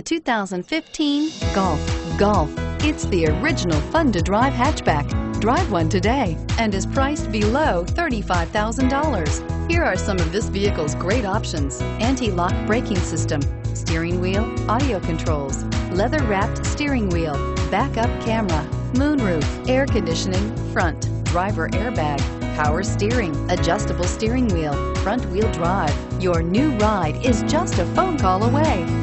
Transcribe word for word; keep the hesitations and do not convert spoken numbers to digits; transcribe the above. The two thousand fifteen Golf. Golf. It's the original fun-to-drive hatchback. Drive one today and is priced below thirty-five thousand dollars. Here are some of this vehicle's great options. Anti-lock braking system, steering wheel audio controls, leather-wrapped steering wheel, backup camera, moonroof, air conditioning, front, driver airbag, power steering, adjustable steering wheel, front-wheel drive. Your new ride is just a phone call away.